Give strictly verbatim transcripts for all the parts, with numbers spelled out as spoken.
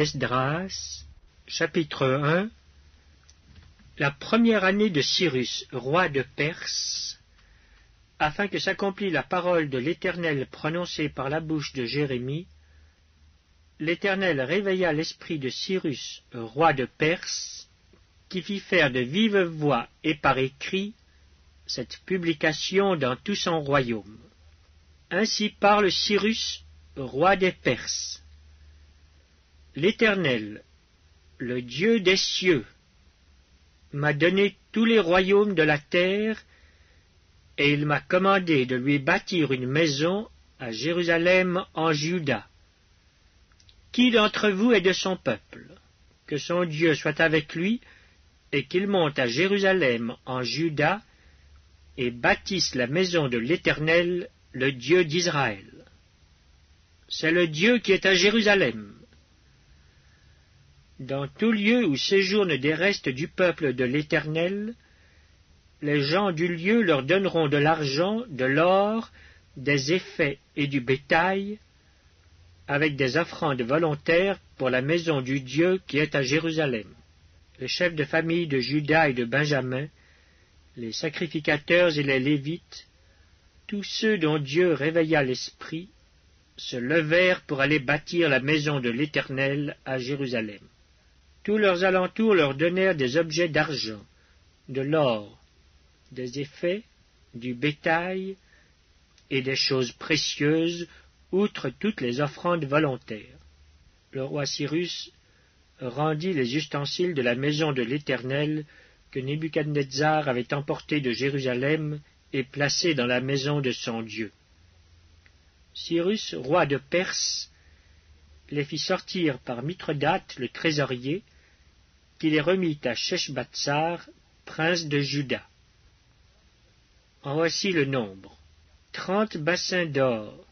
Esdras, chapitre un. La première année de Cyrus, roi de Perse, afin que s'accomplît la parole de l'Éternel prononcée par la bouche de Jérémie, l'Éternel réveilla l'esprit de Cyrus, roi de Perse, qui fit faire de vive voix et par écrit cette publication dans tout son royaume. Ainsi parle Cyrus, roi des Perses. L'Éternel, le Dieu des cieux, m'a donné tous les royaumes de la terre, et il m'a commandé de lui bâtir une maison à Jérusalem en Juda. Qui d'entre vous est de son peuple? Que son Dieu soit avec lui, et qu'il monte à Jérusalem en Juda, et bâtisse la maison de l'Éternel, le Dieu d'Israël. C'est le Dieu qui est à Jérusalem. Dans tout lieu où séjournent des restes du peuple de l'Éternel, les gens du lieu leur donneront de l'argent, de l'or, des effets et du bétail, avec des offrandes volontaires pour la maison du Dieu qui est à Jérusalem. Les chefs de famille de Juda et de Benjamin, les sacrificateurs et les Lévites, tous ceux dont Dieu réveilla l'esprit, se levèrent pour aller bâtir la maison de l'Éternel à Jérusalem. Tous leurs alentours leur donnèrent des objets d'argent, de l'or, des effets, du bétail et des choses précieuses, outre toutes les offrandes volontaires. Le roi Cyrus rendit les ustensiles de la maison de l'Éternel que Nebucadnetsar avait emportés de Jérusalem et placés dans la maison de son Dieu. Cyrus, roi de Perse, les fit sortir par Mitridate le trésorier, qui les remit à Sheshbatsar, prince de Juda. En voici le nombre: trente bassins d'or,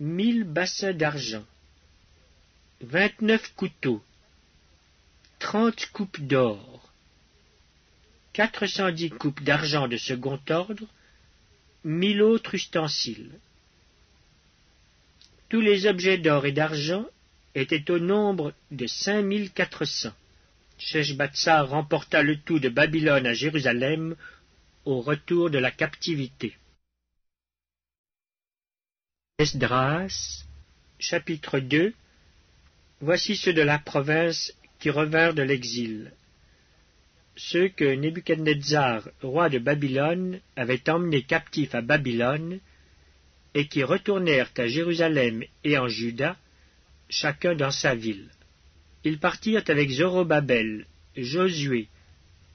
mille bassins d'argent, vingt-neuf couteaux, trente coupes d'or, quatre cent dix coupes d'argent de second ordre, mille autres ustensiles. Tous les objets d'or et d'argent étaient au nombre de cinq mille quatre cents. Sheshbatsar remporta le tout de Babylone à Jérusalem au retour de la captivité. Esdras, chapitre deux. Voici ceux de la province qui revinrent de l'exil, ceux que Nebuchadnezzar, roi de Babylone, avait emmenés captifs à Babylone, et qui retournèrent à Jérusalem et en Juda, chacun dans sa ville. Ils partirent avec Zorobabel, Josué,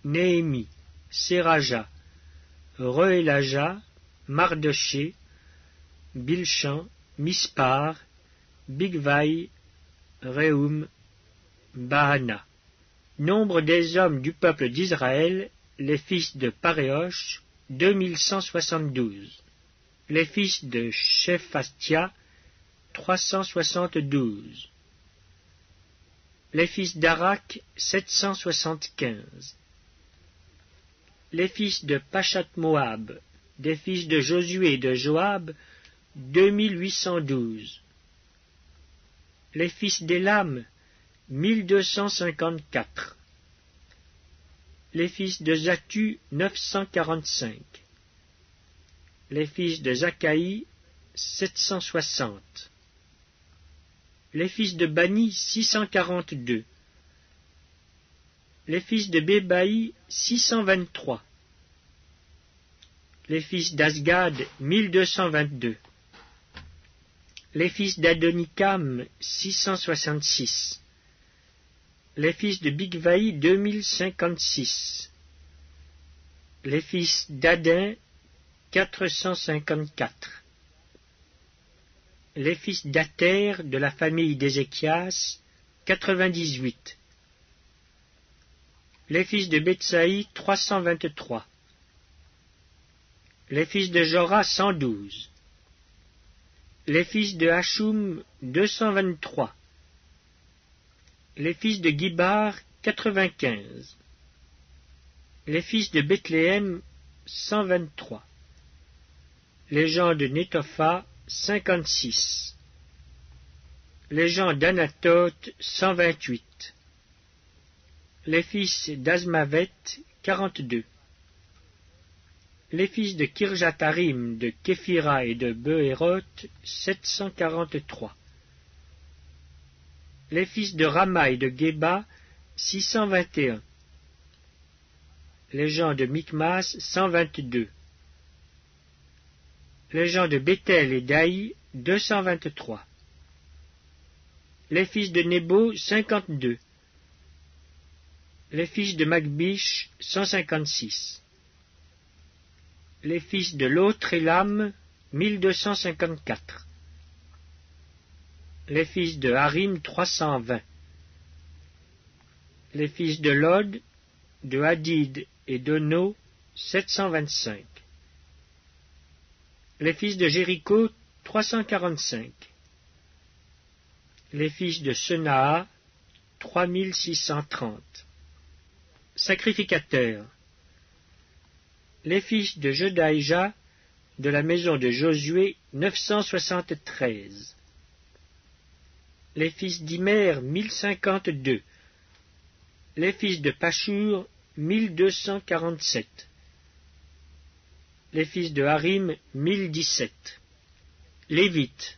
Néhémie, Seraja, Reelaja, Mardoché, Bilchan, Mispar, Bigvai, Rehum, Bahana. Nombre des hommes du peuple d'Israël, les fils de Paréosh, deux mille cent soixante-douze. Les fils de Shephastia, trois cent soixante-douze. Les fils d'Arak, sept cent soixante-quinze. Les fils de Pachat-Moab, des fils de Josué et de Joab, deux mille huit cent douze. Les fils d'Élam, mille deux cent cinquante-quatre. Les fils de Zatu, neuf cent quarante-cinq. Les fils de Zachai, sept cent soixante. Les fils de Bani, six cent quarante-deux. Les fils de Bébaï, six cent vingt-trois. Les fils d'Asgad, mille deux cent vingt-deux. Les fils d'Adonikam, six cent soixante-six. Les fils de Bigvai, deux mille cinquante-six. Les fils d'Adin, quatre cent cinquante-quatre. Les fils d'Ater, de la famille d'Ézéchias, quatre-vingt-dix-huit. Les fils de Bethsaï, trois cent vingt-trois. Les fils de Jorah, cent douze. Les fils de Hachoum, deux cent vingt-trois. Les fils de Gibar, quatre-vingt-quinze. Les fils de Bethléem, cent vingt-trois. Les gens de Néthophat, cinquante-six. Les gens d'Anatote, cent vingt-huit. Les fils d'Azmavet, quarante-deux. Les fils de Kirjatarim, de Képhira et de Behéroth, sept cent quarante-trois. Les fils de Rama et de Geba, six cent vingt et un. Les gens de Micmas, cent vingt-deux. Les gens de Béthel et d'Aï, deux cent vingt-trois. Les fils de Nebo, cinquante-deux. Les fils de Magbish, cent cinquante-six. Les fils de l'autre Élam, mille deux cent cinquante-quatre. Les fils de Harim, trois cent vingt. Les fils de Lod, de Hadid et d'Ono, sept cent vingt-cinq. Les fils de Jéricho, trois cent quarante-cinq. Les fils de Senaa, trois mille six cent trente. Sacrificateurs. Les fils de Jedaïja, de la maison de Josué, neuf cent soixante-treize. Les fils d'Imer, mille cinquante-deux. Les fils de Pachur, mille deux cent quarante-sept. Les fils de Harim, mille dix-sept. Lévites.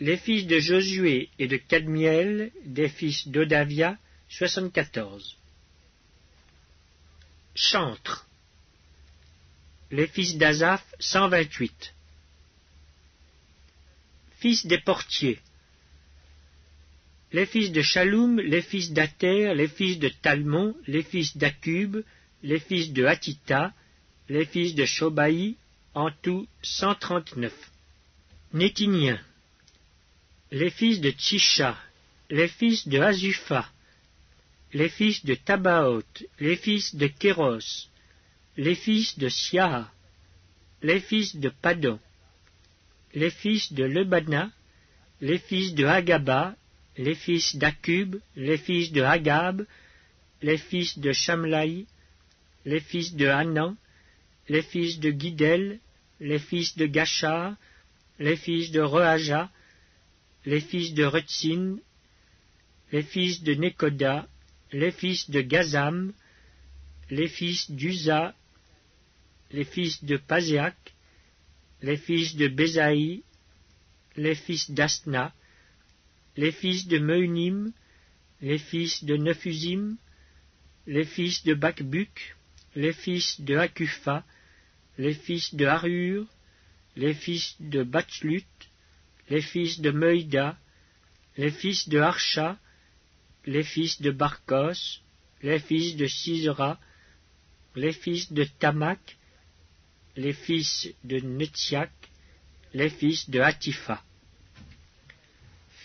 Les fils de Josué et de Cadmiel, des fils d'Odavia, soixante-quatorze. Chantres. Les fils d'Azaph, cent vingt-huit. Fils des portiers. Les fils de Shaloum, les fils d'Ater, les fils de Talmon, les fils d'Akub, les fils de Hatita, les fils de Shobaï, en tout cent trente-neuf. Néthiniens. Les fils de Tshisha, les fils de Azufa, les fils de Tabaoth, les fils de Kéros, les fils de Siaha, les fils de Padon, les fils de Lebana, les fils de Hagaba, les fils d'Akub, les fils de Hagab, les fils de Shamlaï, les fils de Hanan, les fils de Guidel, les fils de Gachar, les fils de Rehaja, les fils de Retsin, les fils de Nekoda, les fils de Gazam, les fils d'Uza, les fils de Paséac, les fils de Bézaï, les fils d'Asna, les fils de Meunim, les fils de Nefusim, les fils de Bakbuk, les fils de Hakufa, les fils de Harur, les fils de Batslut, les fils de Meïda, les fils de Archa, les fils de Barkos, les fils de Sisera, les fils de Tamak, les fils de Netziak, les fils de Hatifa.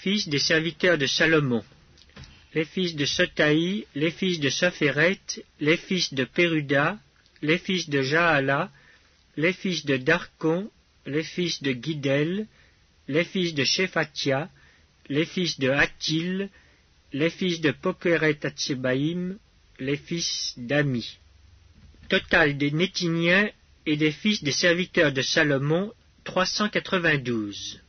Fils des serviteurs de Salomon, les fils de Sotaï, les fils de Sophéret, les fils de Péruda, les fils de Jaala, les fils de Darkon, les fils de Guidel, les fils de Shephatia, les fils de Hatil, les fils de Pokeret Atsebaïm, les fils d'Ami. Total des Néthiniens et des fils des serviteurs de Salomon, trois cent quatre-vingt-douze.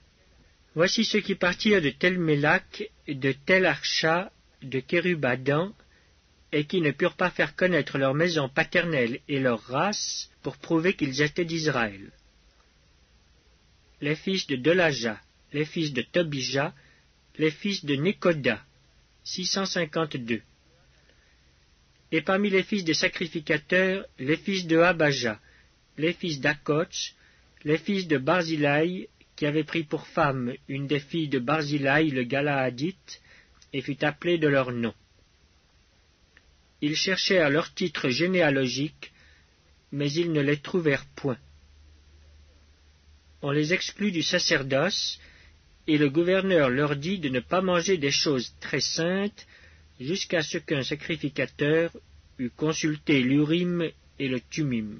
Voici ceux qui partirent de Tel-Mélak, de Tel-Archa, de Kérubadan, et qui ne purent pas faire connaître leur maison paternelle et leur race pour prouver qu'ils étaient d'Israël. Les fils de Delaja, les fils de Tobija, les fils de Nekoda, six cent cinquante-deux. Et parmi les fils des sacrificateurs, les fils de Habaja, les fils d'Akoch, les fils de Barzilaï, qui avait pris pour femme une des filles de Barzilaï le Galaadite, et fut appelée de leur nom. Ils cherchèrent leur titre généalogique, mais ils ne les trouvèrent point. On les exclut du sacerdoce, et le gouverneur leur dit de ne pas manger des choses très saintes, jusqu'à ce qu'un sacrificateur eût consulté l'Urim et le Tumim.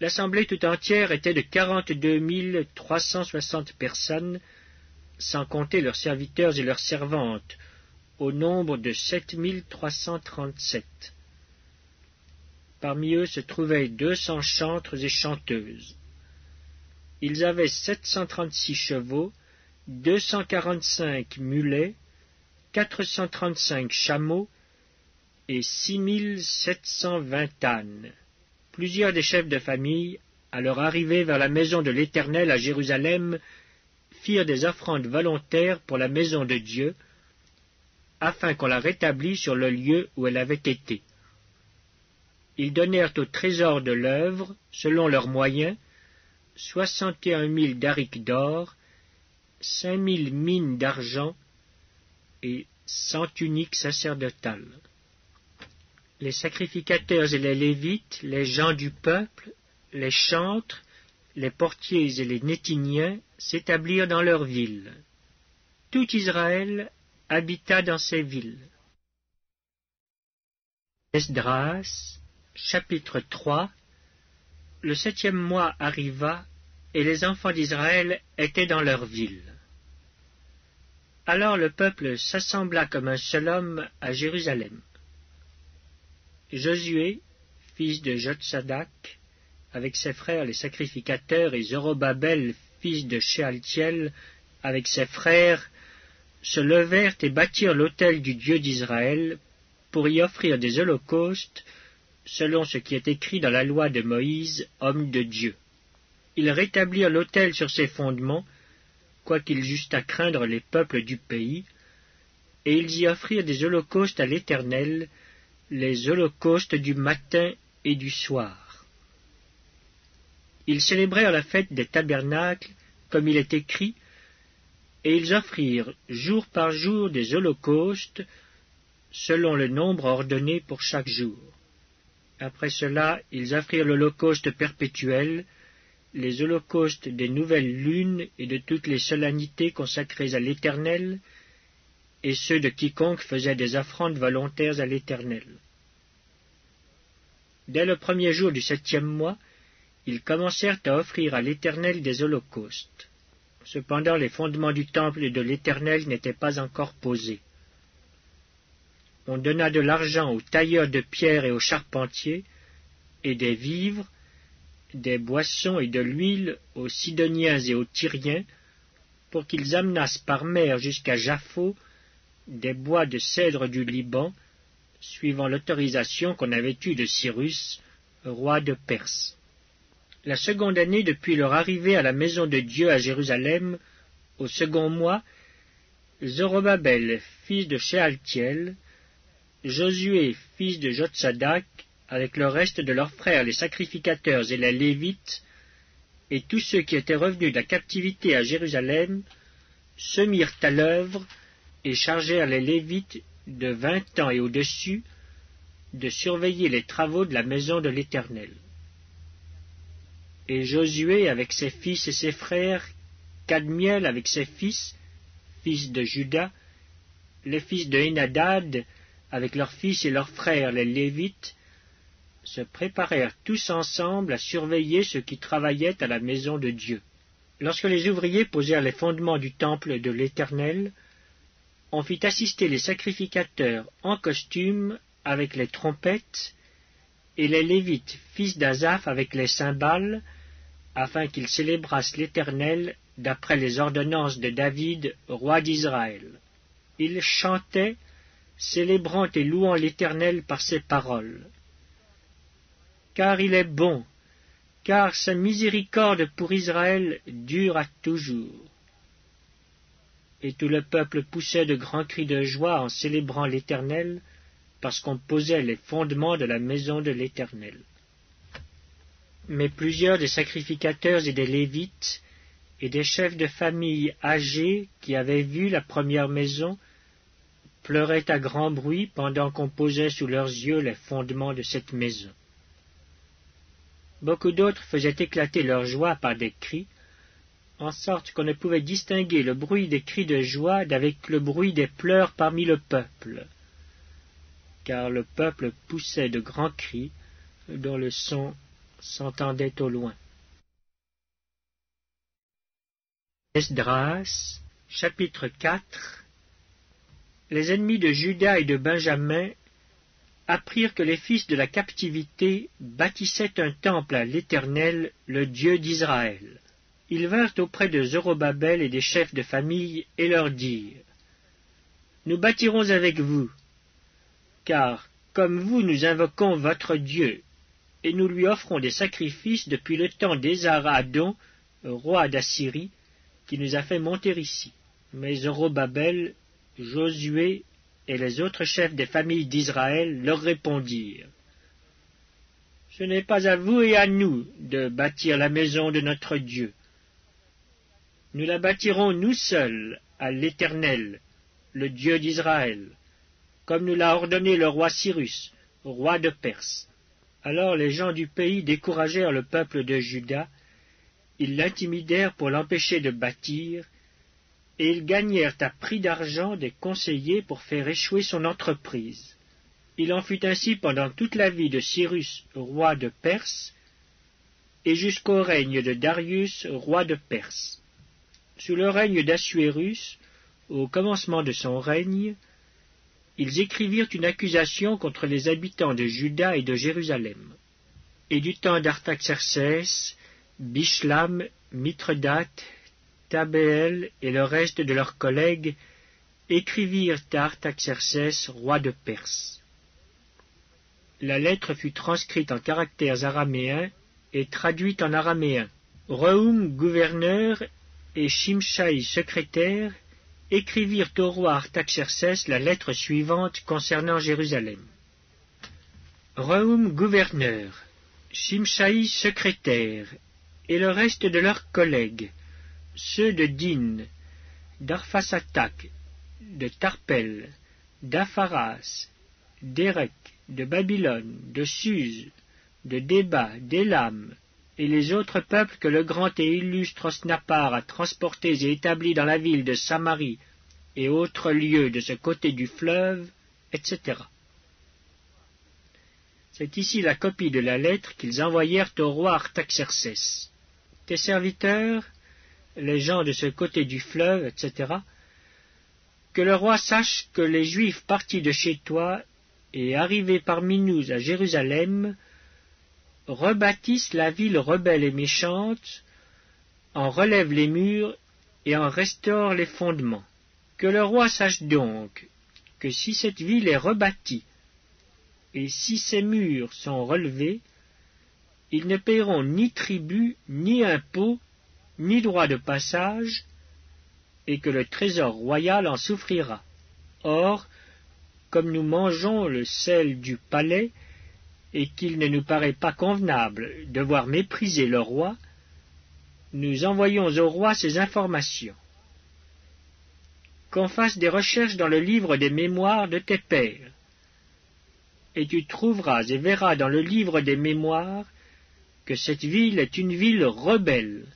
L'assemblée tout entière était de quarante-deux mille trois cent soixante personnes, sans compter leurs serviteurs et leurs servantes, au nombre de sept mille trois cent trente-sept. Parmi eux se trouvaient deux cents chantres et chanteuses. Ils avaient sept cent trente-six chevaux, deux cent quarante-cinq mulets, quatre cent trente-cinq chameaux et six mille sept cent vingt ânes. Plusieurs des chefs de famille, à leur arrivée vers la maison de l'Éternel à Jérusalem, firent des offrandes volontaires pour la maison de Dieu, afin qu'on la rétablît sur le lieu où elle avait été. Ils donnèrent au trésor de l'œuvre, selon leurs moyens, soixante et un mille darics d'or, cinq mille mines d'argent et cent tuniques sacerdotales. Les sacrificateurs et les lévites, les gens du peuple, les chantres, les portiers et les Néthiniens s'établirent dans leurs villes. Tout Israël habita dans ces villes. Esdras, chapitre trois. Le septième mois arriva, et les enfants d'Israël étaient dans leurs villes. Alors le peuple s'assembla comme un seul homme à Jérusalem. Josué, fils de Jotsadak, avec ses frères les sacrificateurs, et Zorobabel, fils de Shealtiel, avec ses frères, se levèrent et bâtirent l'autel du Dieu d'Israël pour y offrir des holocaustes, selon ce qui est écrit dans la loi de Moïse, homme de Dieu. Ils rétablirent l'autel sur ses fondements, quoiqu'ils eussent à craindre les peuples du pays, et ils y offrirent des holocaustes à l'Éternel, les holocaustes du matin et du soir. Ils célébrèrent la fête des tabernacles, comme il est écrit, et ils offrirent jour par jour des holocaustes, selon le nombre ordonné pour chaque jour. Après cela, ils offrirent l'holocauste perpétuel, les holocaustes des nouvelles lunes et de toutes les solennités consacrées à l'Éternel, et ceux de quiconque faisait des offrandes volontaires à l'Éternel. Dès le premier jour du septième mois, ils commencèrent à offrir à l'Éternel des holocaustes. Cependant, les fondements du temple et de l'Éternel n'étaient pas encore posés. On donna de l'argent aux tailleurs de pierre et aux charpentiers, et des vivres, des boissons et de l'huile aux Sidoniens et aux Tyriens, pour qu'ils amenassent par mer jusqu'à Jaffo des bois de cèdre du Liban, suivant l'autorisation qu'on avait eue de Cyrus, roi de Perse. La seconde année depuis leur arrivée à la maison de Dieu à Jérusalem, au second mois, Zorobabel, fils de Shealtiel, Josué, fils de Jotsadak, avec le reste de leurs frères, les sacrificateurs et les lévites, et tous ceux qui étaient revenus de la captivité à Jérusalem, se mirent à l'œuvre et chargèrent les lévites de vingt ans et au-dessus de surveiller les travaux de la maison de l'Éternel. Et Josué, avec ses fils et ses frères, Cadmiel, avec ses fils, fils de Juda, les fils de Henadad, avec leurs fils et leurs frères, les Lévites, se préparèrent tous ensemble à surveiller ceux qui travaillaient à la maison de Dieu. Lorsque les ouvriers posèrent les fondements du temple de l'Éternel, on fit assister les sacrificateurs en costume avec les trompettes, et les Lévites, fils d'Asaph, avec les cymbales, afin qu'ils célébrassent l'Éternel d'après les ordonnances de David, roi d'Israël. Ils chantaient, célébrant et louant l'Éternel par ses paroles. Car il est bon, car sa miséricorde pour Israël dure à toujours. Et tout le peuple poussait de grands cris de joie en célébrant l'Éternel, parce qu'on posait les fondements de la maison de l'Éternel. Mais plusieurs des sacrificateurs et des Lévites, et des chefs de famille âgés qui avaient vu la première maison, pleuraient à grand bruit pendant qu'on posait sous leurs yeux les fondements de cette maison. Beaucoup d'autres faisaient éclater leur joie par des cris, en sorte qu'on ne pouvait distinguer le bruit des cris de joie d'avec le bruit des pleurs parmi le peuple, car le peuple poussait de grands cris dont le son s'entendait au loin. Esdras, chapitre quatre. Les ennemis de Juda et de Benjamin apprirent que les fils de la captivité bâtissaient un temple à l'Éternel, le Dieu d'Israël. ils vinrent auprès de Zorobabel et des chefs de famille et leur dirent « Nous bâtirons avec vous, car comme vous nous invoquons votre Dieu, et nous lui offrons des sacrifices depuis le temps d'Esar-Hadon, roi d'Assyrie, qui nous a fait monter ici. » Mais Zorobabel, Josué et les autres chefs des familles d'Israël leur répondirent « Ce n'est pas à vous et à nous de bâtir la maison de notre Dieu. Nous la bâtirons nous seuls à l'Éternel, le Dieu d'Israël, comme nous l'a ordonné le roi Cyrus, roi de Perse. » Alors les gens du pays découragèrent le peuple de Juda, ils l'intimidèrent pour l'empêcher de bâtir, et ils gagnèrent à prix d'argent des conseillers pour faire échouer son entreprise. Il en fut ainsi pendant toute la vie de Cyrus, roi de Perse, et jusqu'au règne de Darius, roi de Perse. Sous le règne d'Assuérus, au commencement de son règne, ils écrivirent une accusation contre les habitants de Juda et de Jérusalem. Et du temps d'Artaxerces, Bishlam, Mitridate, Tabéel et le reste de leurs collègues écrivirent à Artaxerces, roi de Perse. La lettre fut transcrite en caractères araméens et traduite en araméen. Rehum, gouverneur, et Shimshai, secrétaire, écrivirent au roi Artaxerces la lettre suivante concernant Jérusalem. Rehum, gouverneur, Shimshai, secrétaire, et le reste de leurs collègues, ceux de Din, d'Arphasatak, de Tarpel, d'Apharas, d'Erech, de Babylone, de Suse, de Déba, d'Élam, et les autres peuples que le grand et illustre Osnapar a transportés et établis dans la ville de Samarie et autres lieux de ce côté du fleuve, et cetera. C'est ici la copie de la lettre qu'ils envoyèrent au roi Artaxerces. Tes serviteurs, les gens de ce côté du fleuve, et cetera, que le roi sache que les Juifs partis de chez toi et arrivés parmi nous à Jérusalem rebâtissent la ville rebelle et méchante, en relèvent les murs et en restaurent les fondements. Que le roi sache donc que si cette ville est rebâtie et si ses murs sont relevés, ils ne paieront ni tribut, ni impôt, ni droit de passage, et que le trésor royal en souffrira. Or, comme nous mangeons le sel du palais, et qu'il ne nous paraît pas convenable de voir mépriser le roi, nous envoyons au roi ces informations. Qu'on fasse des recherches dans le livre des mémoires de tes pères, et tu trouveras et verras dans le livre des mémoires que cette ville est une ville rebelle,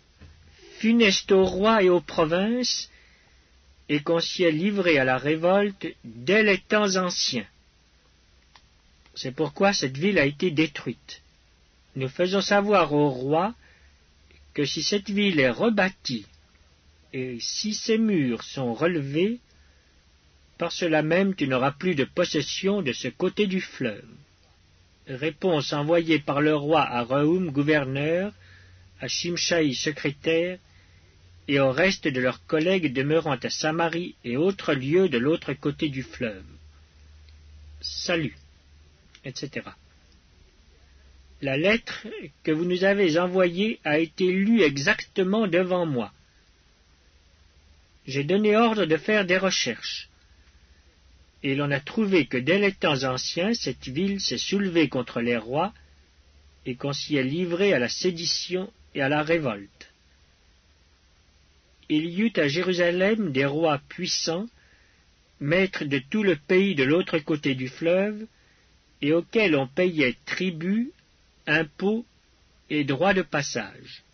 funeste au roi et aux provinces, et qu'on s'y est livré à la révolte dès les temps anciens. C'est pourquoi cette ville a été détruite. Nous faisons savoir au roi que si cette ville est rebâtie, et si ses murs sont relevés, par cela même tu n'auras plus de possession de ce côté du fleuve. Réponse envoyée par le roi à Rehum, gouverneur, à Shimshai, secrétaire, et au reste de leurs collègues demeurant à Samarie et autres lieux de l'autre côté du fleuve. Salut, et cetera. La lettre que vous nous avez envoyée a été lue exactement devant moi. J'ai donné ordre de faire des recherches, et l'on a trouvé que dès les temps anciens, cette ville s'est soulevée contre les rois, et qu'on s'y est livré à la sédition et à la révolte. Il y eut à Jérusalem des rois puissants, maîtres de tout le pays de l'autre côté du fleuve, et auxquels on payait tribut, impôts et droits de passage.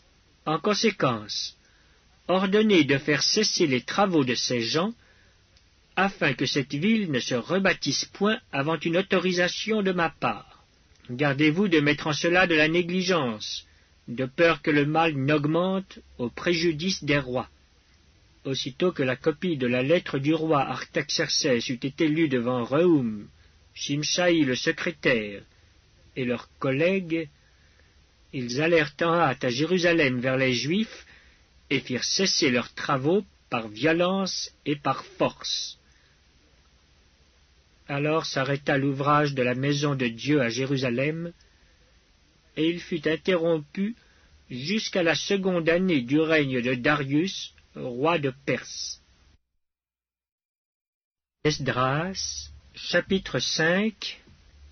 En conséquence, ordonnez de faire cesser les travaux de ces gens, afin que cette ville ne se rebâtisse point avant une autorisation de ma part. Gardez-vous de mettre en cela de la négligence, de peur que le mal n'augmente au préjudice des rois. Aussitôt que la copie de la lettre du roi Artaxerces eut été lue devant Rehum, Shimshai le secrétaire et leurs collègues, ils allèrent en hâte à Jérusalem vers les Juifs et firent cesser leurs travaux par violence et par force. Alors s'arrêta l'ouvrage de la maison de Dieu à Jérusalem, et il fut interrompu jusqu'à la seconde année du règne de Darius, roi de Perse. Esdras, chapitre cinq.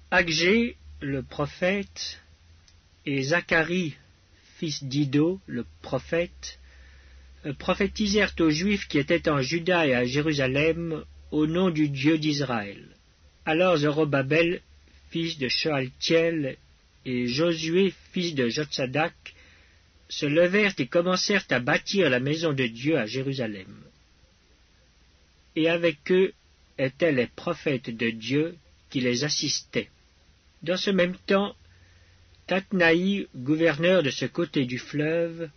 Agé, le prophète, et Zacharie, fils d'Iddo, le prophète, prophétisèrent aux Juifs qui étaient en Juda et à Jérusalem au nom du Dieu d'Israël. Alors Zorobabel, fils de Shealtiel, et Josué, fils de Jotsadak, se levèrent et commencèrent à bâtir la maison de Dieu à Jérusalem. Et avec eux étaient les prophètes de Dieu qui les assistaient. Dans ce même temps, Tatnaï, gouverneur de ce côté du fleuve,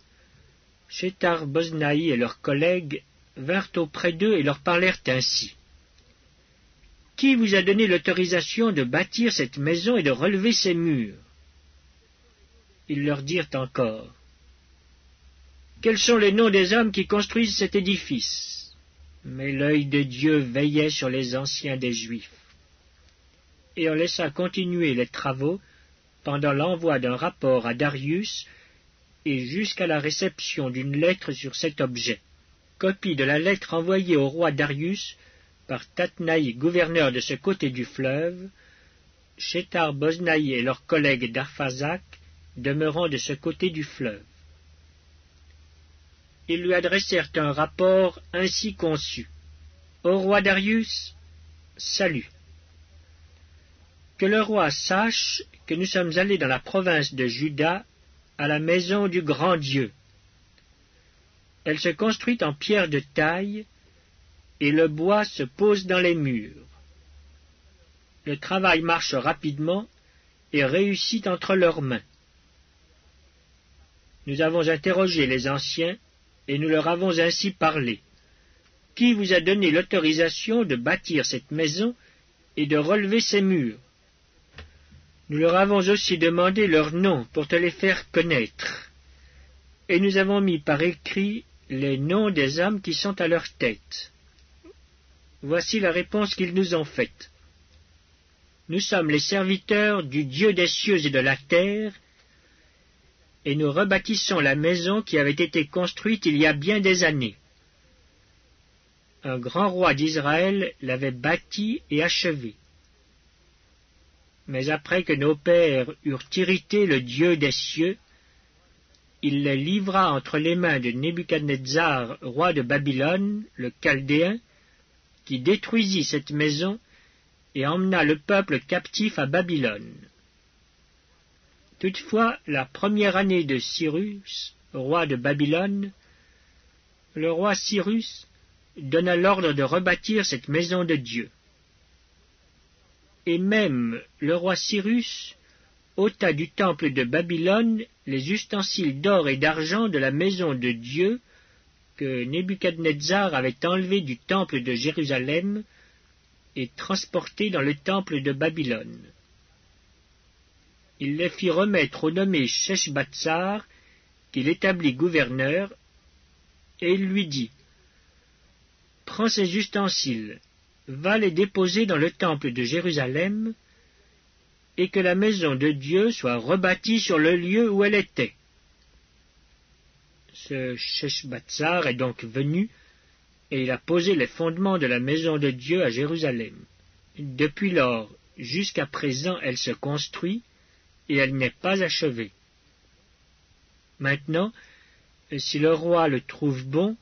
Chétar Boznaï et leurs collègues vinrent auprès d'eux et leur parlèrent ainsi. « Qui vous a donné l'autorisation de bâtir cette maison et de relever ses murs ?» Ils leur dirent encore. « Quels sont les noms des hommes qui construisent cet édifice ?» Mais l'œil de Dieu veillait sur les anciens des Juifs. Et on laissa continuer les travaux pendant l'envoi d'un rapport à Darius et jusqu'à la réception d'une lettre sur cet objet. Copie de la lettre envoyée au roi Darius par Tatnaï, gouverneur de ce côté du fleuve, Chétar Boznaï et leurs collègues d'Arphazac, demeurant de ce côté du fleuve. Ils lui adressèrent un rapport ainsi conçu. Au roi Darius, salut. Que le roi sache que nous sommes allés dans la province de Juda, à la maison du grand Dieu. Elle se construit en pierre de taille, et le bois se pose dans les murs. Le travail marche rapidement et réussit entre leurs mains. Nous avons interrogé les anciens, et nous leur avons ainsi parlé. Qui vous a donné l'autorisation de bâtir cette maison et de relever ses murs ? Nous leur avons aussi demandé leurs noms pour te les faire connaître. Et nous avons mis par écrit les noms des hommes qui sont à leur tête. Voici la réponse qu'ils nous ont faite. Nous sommes les serviteurs du Dieu des cieux et de la terre, et nous rebâtissons la maison qui avait été construite il y a bien des années. Un grand roi d'Israël l'avait bâtie et achevée. Mais après que nos pères eurent irrité le Dieu des cieux, il les livra entre les mains de Nebucadnetsar, roi de Babylone, le Chaldéen, qui détruisit cette maison et emmena le peuple captif à Babylone. Toutefois, la première année de Cyrus, roi de Babylone, le roi Cyrus donna l'ordre de rebâtir cette maison de Dieu. Et même le roi Cyrus ôta du temple de Babylone les ustensiles d'or et d'argent de la maison de Dieu que Nebuchadnezzar avait enlevés du temple de Jérusalem et transportés dans le temple de Babylone. Il les fit remettre au nommé Sheshbatsar, qu'il établit gouverneur, et il lui dit « Prends ces ustensiles. » Va les déposer dans le temple de Jérusalem, et que la maison de Dieu soit rebâtie sur le lieu où elle était. Ce Sheshbatsar est donc venu, et il a posé les fondements de la maison de Dieu à Jérusalem. Depuis lors, jusqu'à présent, elle se construit, et elle n'est pas achevée. Maintenant, si le roi le trouve bon,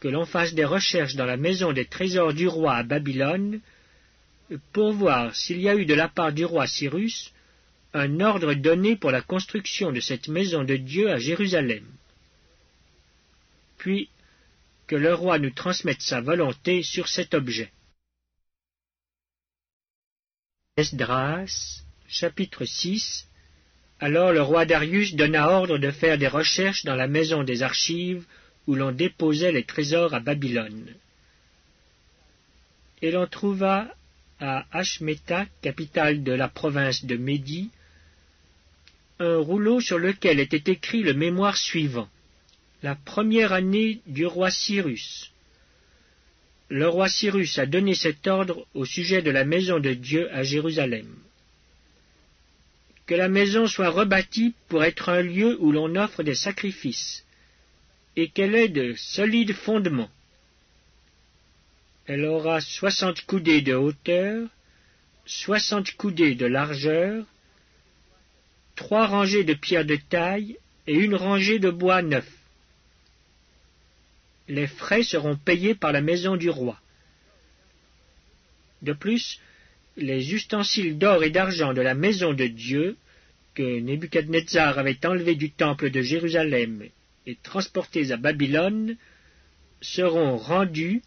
que l'on fasse des recherches dans la maison des trésors du roi à Babylone, pour voir s'il y a eu de la part du roi Cyrus un ordre donné pour la construction de cette maison de Dieu à Jérusalem. Puis, que le roi nous transmette sa volonté sur cet objet. Esdras, chapitre six. Alors le roi Darius donna ordre de faire des recherches dans la maison des archives, où l'on déposait les trésors à Babylone. Et l'on trouva à Ashmeta, capitale de la province de Médie, un rouleau sur lequel était écrit le mémoire suivant. la première année du roi Cyrus. Le roi Cyrus a donné cet ordre au sujet de la maison de Dieu à Jérusalem. Que la maison soit rebâtie pour être un lieu où l'on offre des sacrifices, et qu'elle ait de solides fondements. Elle aura soixante coudées de hauteur, soixante coudées de largeur, trois rangées de pierres de taille et une rangée de bois neuf. Les frais seront payés par la maison du roi. De plus, les ustensiles d'or et d'argent de la maison de Dieu, que Nebucadnetsar avait enlevés du temple de Jérusalem et transportés à Babylone, seront rendus,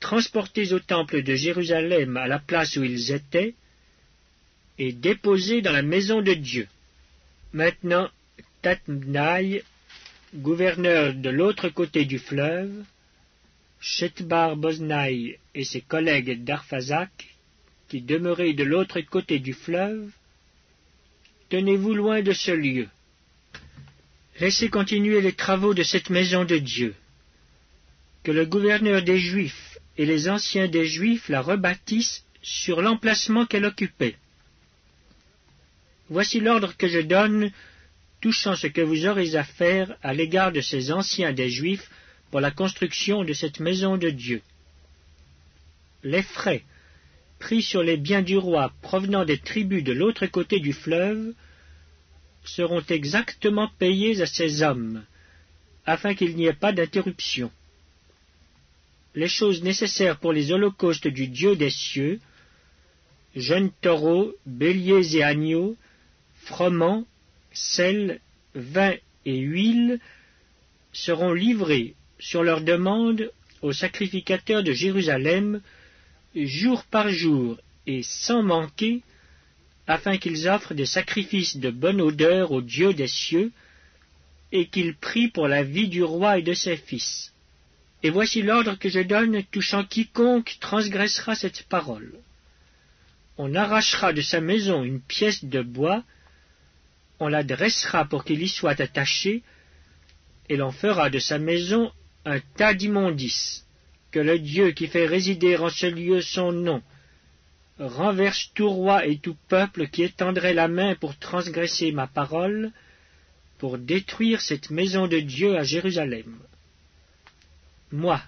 transportés au temple de Jérusalem à la place où ils étaient, et déposés dans la maison de Dieu. Maintenant, Tatnaï, gouverneur de l'autre côté du fleuve, Shetbar-Boznaï et ses collègues d'Arphazac, qui demeuraient de l'autre côté du fleuve, tenez-vous loin de ce lieu. Laissez continuer les travaux de cette maison de Dieu. Que le gouverneur des Juifs et les anciens des Juifs la rebâtissent sur l'emplacement qu'elle occupait. Voici l'ordre que je donne touchant ce que vous aurez à faire à l'égard de ces anciens des Juifs pour la construction de cette maison de Dieu. Les frais pris sur les biens du roi provenant des tribus de l'autre côté du fleuve seront exactement payés à ces hommes, afin qu'il n'y ait pas d'interruption. Les choses nécessaires pour les holocaustes du Dieu des cieux, jeunes taureaux, béliers et agneaux, froment, sel, vin et huile, seront livrés sur leur demande aux sacrificateurs de Jérusalem, jour par jour et sans manquer, afin qu'ils offrent des sacrifices de bonne odeur au Dieu des cieux, et qu'ils prient pour la vie du roi et de ses fils. Et voici l'ordre que je donne touchant quiconque transgressera cette parole. On arrachera de sa maison une pièce de bois, on la dressera pour qu'il y soit attaché, et l'on fera de sa maison un tas d'immondices. Que le Dieu qui fait résider en ce lieu son nom renverse tout roi et tout peuple qui étendrait la main pour transgresser ma parole, pour détruire cette maison de Dieu à Jérusalem. Moi,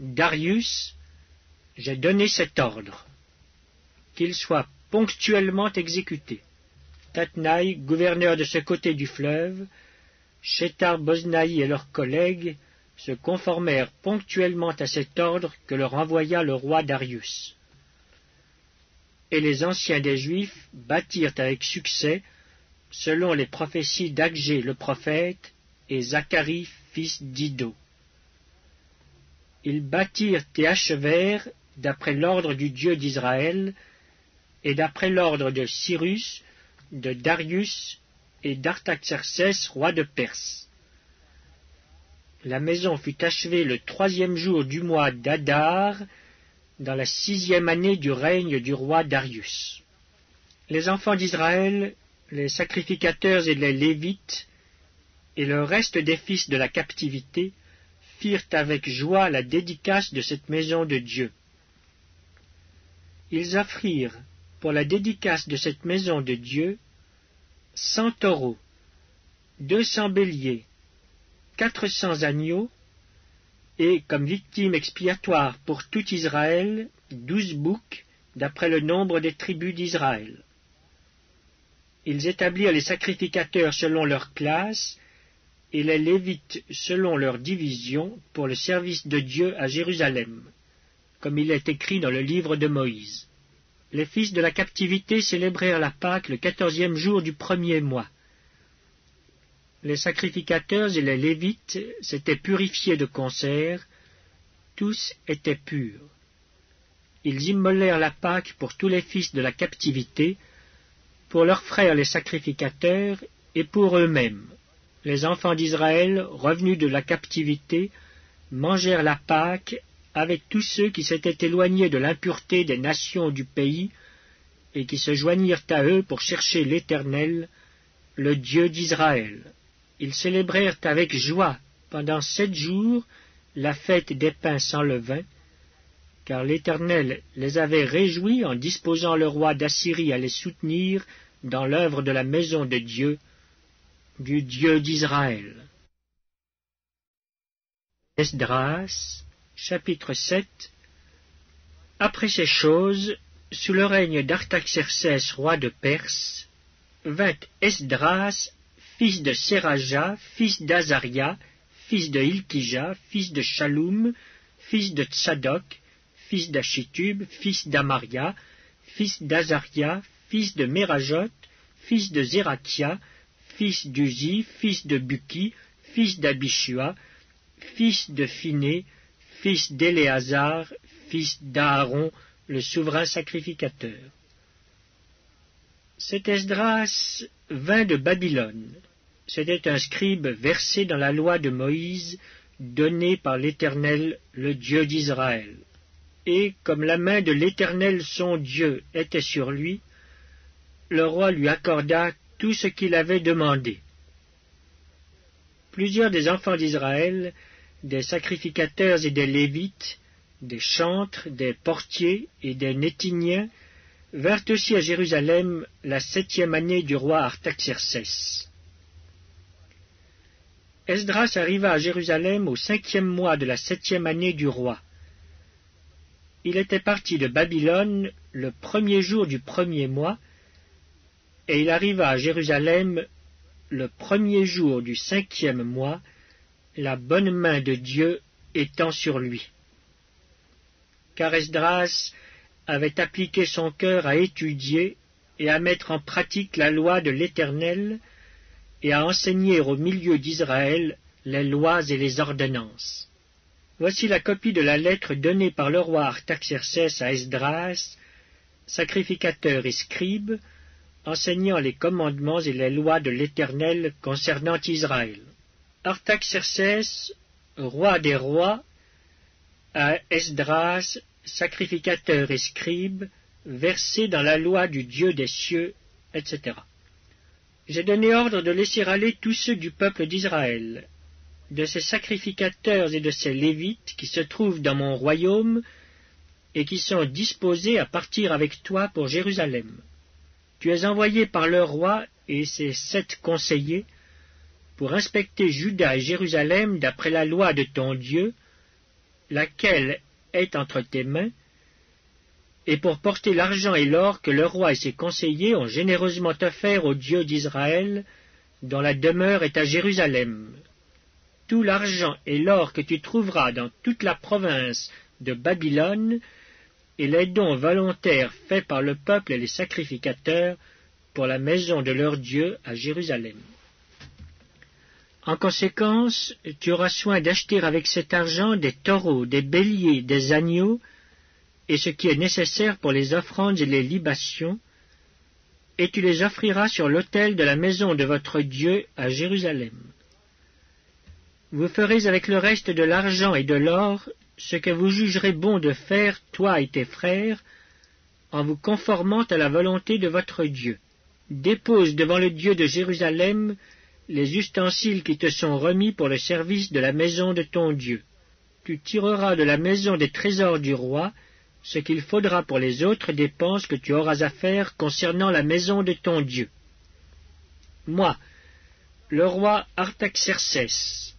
Darius, j'ai donné cet ordre, qu'il soit ponctuellement exécuté. Tatnaï, gouverneur de ce côté du fleuve, Shettar-Boznaï et leurs collègues se conformèrent ponctuellement à cet ordre que leur envoya le roi Darius. Et les anciens des Juifs bâtirent avec succès, selon les prophéties d'Agé le prophète et Zacharie fils d'Iddo. Ils bâtirent et achevèrent, d'après l'ordre du Dieu d'Israël, et d'après l'ordre de Cyrus, de Darius et d'Artaxerxès, roi de Perse. La maison fut achevée le troisième jour du mois d'Adar, dans la sixième année du règne du roi Darius. Les enfants d'Israël, les sacrificateurs et les Lévites, et le reste des fils de la captivité, firent avec joie la dédicace de cette maison de Dieu. Ils offrirent, pour la dédicace de cette maison de Dieu, cent taureaux, deux cents béliers, quatre cents agneaux, et, comme victime expiatoire pour tout Israël, douze boucs, d'après le nombre des tribus d'Israël. Ils établirent les sacrificateurs selon leur classe, et les Lévites selon leur division, pour le service de Dieu à Jérusalem, comme il est écrit dans le livre de Moïse. Les fils de la captivité célébrèrent la Pâque le quatorzième jour du premier mois. Les sacrificateurs et les Lévites s'étaient purifiés de concert, tous étaient purs. Ils immolèrent la Pâque pour tous les fils de la captivité, pour leurs frères les sacrificateurs et pour eux-mêmes. Les enfants d'Israël, revenus de la captivité, mangèrent la Pâque avec tous ceux qui s'étaient éloignés de l'impureté des nations du pays et qui se joignirent à eux pour chercher l'Éternel, le Dieu d'Israël. Ils célébrèrent avec joie pendant sept jours la fête des pains sans levain, car l'Éternel les avait réjouis en disposant le roi d'Assyrie à les soutenir dans l'œuvre de la maison de Dieu, du Dieu d'Israël. Esdras, chapitre sept. Après ces choses, sous le règne d'Artaxerxès, roi de Perse, vint Esdras, fils de Seraja, fils d'Azaria, fils de Hilkija, fils de Shallum, fils de Tsadok, fils d'Achitub, fils d'Amaria, fils d'Azaria, fils de Merajoth, fils de Zerakia, fils d'Uzi, fils de Buki, fils d'Abishua, fils de Phiné, fils d'Éléazar, fils d'Aaron, le souverain sacrificateur. Cet Esdras vint de Babylone. C'était un scribe versé dans la loi de Moïse, donnée par l'Éternel, le Dieu d'Israël. Et, comme la main de l'Éternel son Dieu était sur lui, le roi lui accorda tout ce qu'il avait demandé. Plusieurs des enfants d'Israël, des sacrificateurs et des Lévites, des chantres, des portiers et des Néthiniens, vinrent aussi à Jérusalem la septième année du roi Artaxerxès. Esdras arriva à Jérusalem au cinquième mois de la septième année du roi. Il était parti de Babylone le premier jour du premier mois, et il arriva à Jérusalem le premier jour du cinquième mois, la bonne main de Dieu étant sur lui. Car Esdras avait appliqué son cœur à étudier et à mettre en pratique la loi de l'Éternel et à enseigner au milieu d'Israël les lois et les ordonnances. Voici la copie de la lettre donnée par le roi Artaxerxès à Esdras, sacrificateur et scribe, enseignant les commandements et les lois de l'Éternel concernant Israël. Artaxerxès, roi des rois, à Esdras, sacrificateur et scribe, versé dans la loi du Dieu des cieux, et cetera. J'ai donné ordre de laisser aller tous ceux du peuple d'Israël, de ces sacrificateurs et de ces Lévites qui se trouvent dans mon royaume et qui sont disposés à partir avec toi pour Jérusalem. Tu es envoyé par le roi et ses sept conseillers pour inspecter Juda et Jérusalem d'après la loi de ton Dieu, laquelle est entre tes mains, et pour porter l'argent et l'or que le roi et ses conseillers ont généreusement offert au Dieu d'Israël, dont la demeure est à Jérusalem. Tout l'argent et l'or que tu trouveras dans toute la province de Babylone, et les dons volontaires faits par le peuple et les sacrificateurs pour la maison de leur Dieu à Jérusalem. En conséquence, tu auras soin d'acheter avec cet argent des taureaux, des béliers, des agneaux, et ce qui est nécessaire pour les offrandes et les libations, et tu les offriras sur l'autel de la maison de votre Dieu à Jérusalem. Vous ferez avec le reste de l'argent et de l'or ce que vous jugerez bon de faire, toi et tes frères, en vous conformant à la volonté de votre Dieu. Dépose devant le Dieu de Jérusalem les ustensiles qui te sont remis pour le service de la maison de ton Dieu. Tu tireras de la maison des trésors du roi ce qu'il faudra pour les autres dépenses que tu auras à faire concernant la maison de ton Dieu. Moi, le roi Artaxerxès,